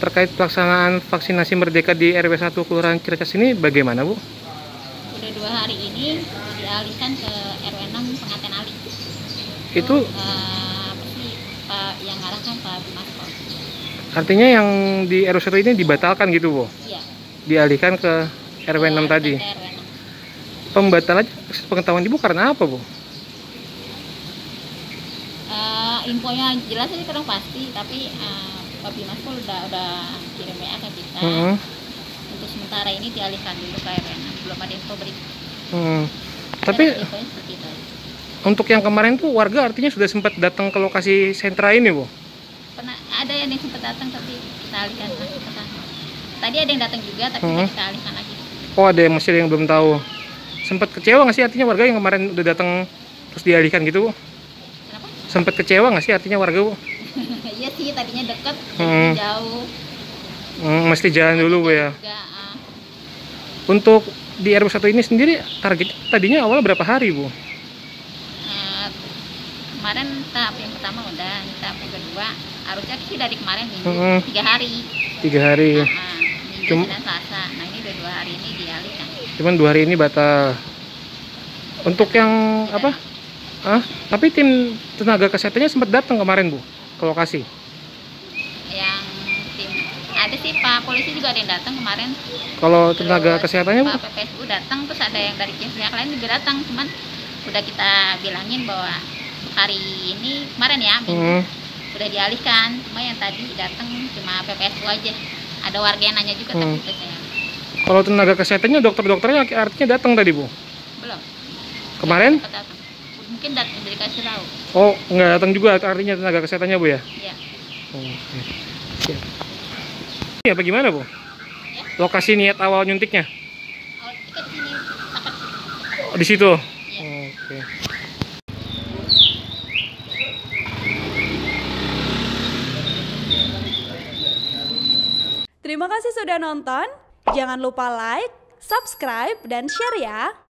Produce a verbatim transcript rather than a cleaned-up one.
Terkait pelaksanaan vaksinasi merdeka di R W satu Kelurahan Ciracas ini bagaimana, Bu? Udah dua hari ini dialihkan ke R W enam Pengaten Ali. Itu? Itu uh, Pak yang ngarahkan Pak Bumarko. Artinya yang di R W satu ini dibatalkan gitu, Bu? Iya. Dialihkan ke R W enam tadi. R W enam. Pembatalan pengetahuan Ibu karena apa, Bu? Uh, infonya jelas sih kurang pasti, tapi. Uh, Pak Bimas pun udah, udah kirim W A ke kita. Mm-hmm. Untuk sementara ini dialihkan dulu ke R W enam, belum ada info berikut. Mm. Tapi untuk yang kemarin tuh warga artinya sudah sempat datang ke lokasi sentra ini, Bu? Pernah, ada yang sempat datang tapi kita alihkan lagi ke sana. Tadi ada yang datang juga tapi mm-hmm. kita alihkan lagi. Oh, ada yang masih ada yang belum tahu. Sempat kecewa nggak sih artinya warga yang kemarin udah datang terus dialihkan gitu, Bu? Kenapa? Sempat kecewa nggak sih artinya warga, Bu? Iya sih, tadinya deket, hmm. jauh. Hmm, mesti jalan dulu, Bu, ya. Juga, uh. Untuk di R W satu ini sendiri target tadinya awal berapa hari, Bu? Uh, kemarin tahap yang pertama udah, tahap yang kedua harusnya sih dari kemarin minggu hmm. tiga hari. Tiga hari. Uh, uh, minggu Cuma, dan Selasa. Nah ini udah dua hari ini dialihkan. Cuman dua hari ini batal. Untuk yang ya. apa? Ah, tapi tim tenaga kesehatannya sempat datang kemarin, Bu, ke lokasi. Yang tim ada sih Pak polisi juga ada yang datang kemarin. Kalau tenaga terus, kesehatannya Pak P P S U datang, terus ada yang dari pihak lain juga datang, cuman udah kita bilangin bahwa hari ini kemarin ya hmm. udah dialihkan, cuma yang tadi datang cuma P P S U aja. Ada warga yang nanya juga hmm. tapi saya. Kalau tenaga kesehatannya dokter-dokternya artinya datang tadi, Bu? Belum. Kemarin? Mungkin datang dari kasih tahu. Oh, nggak datang juga artinya tenaga kesehatannya, Bu, ya? Iya. Oh, ya, apa gimana, Bu? Ya? Lokasi niat awal nyuntiknya? Awal nyuntiknya di sini. Oh, di situ? Iya. Oh, oke. Okay. Terima kasih sudah nonton. Jangan lupa like, subscribe, dan share ya.